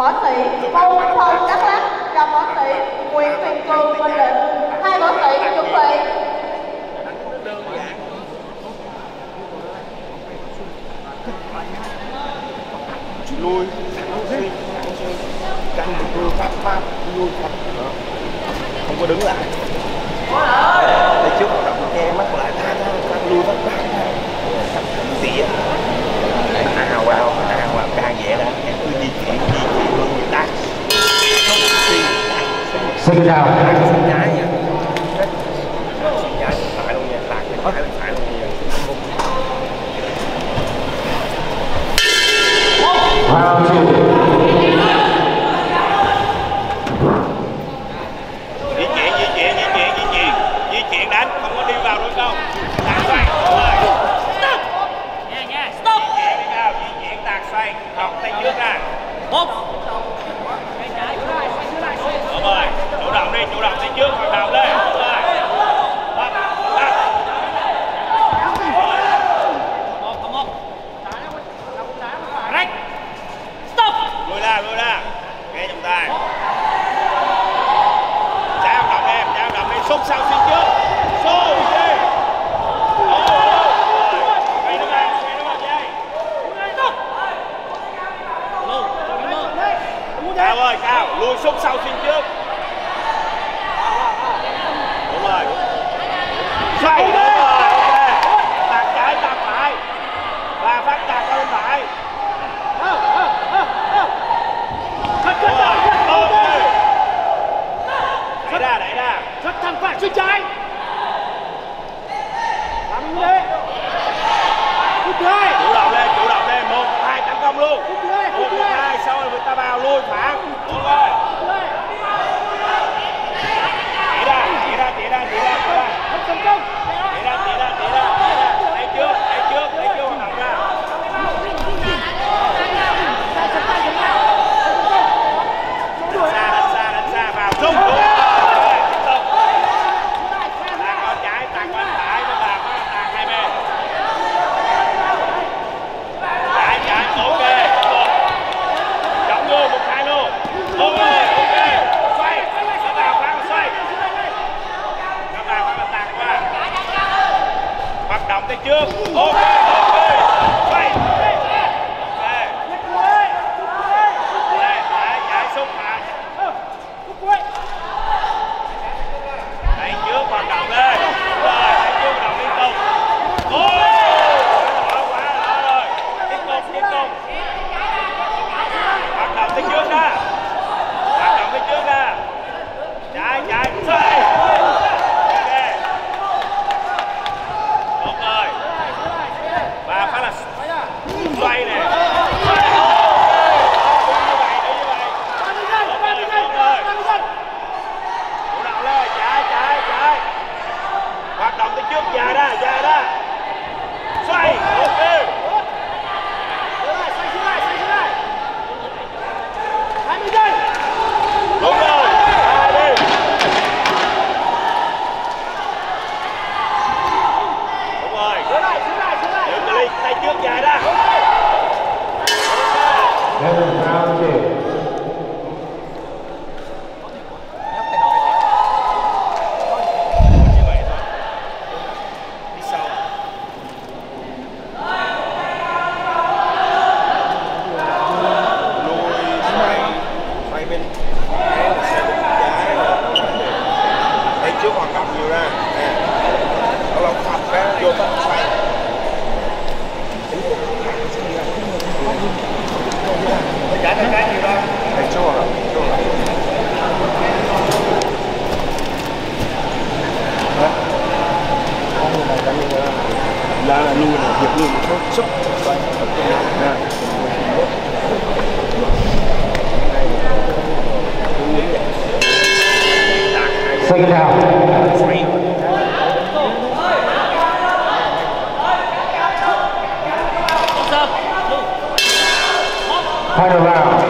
Võ sĩ Ngô Minh Phong Đắk Lắk và võ sĩ Nguyễn Tuyền Cường Bình Định, hai võ sĩ chuẩn bị. Lui, căng đường pháp lui, không có đứng lại. Để trước động che mắt lại, tha lui pháp, tỉa. Wow, càng dễ đó. Xin chào. Di chuyển đánh, không có đi vào luôn đâu. Tạt xoay. Stop. Di chuyển tạt xoay, học tay trước ra. Chủ động lên trước, hoạt động lên. Stop. Lùi ra. Ghé trong tay. Trao động em, xúc sau xuyên trước. Xô đi. Mày đứng lại, Cao ơi, Cao, lùi xúc sau xuyên trước. Chạy đi! Tạt trái, tạt phải. Và phát tạt qua bên phải. Đẩy ra. Rất thẳng phải, xuyên trái. Làm đi. Chủ động lên. 1, 2, tấn công luôn. 1, 2, sau rồi người ta vào lui phản. Đúng rồi. Chỉ ra. Hang around.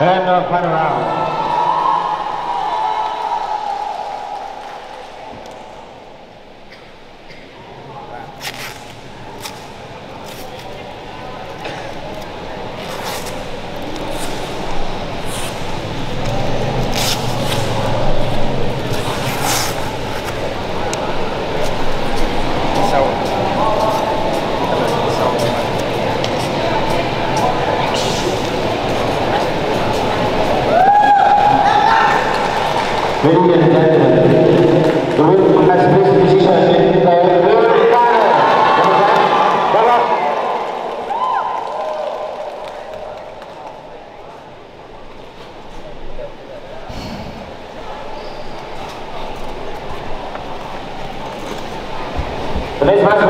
And final round. Ladies and gentlemen, the winner has this decision in the third round. The next match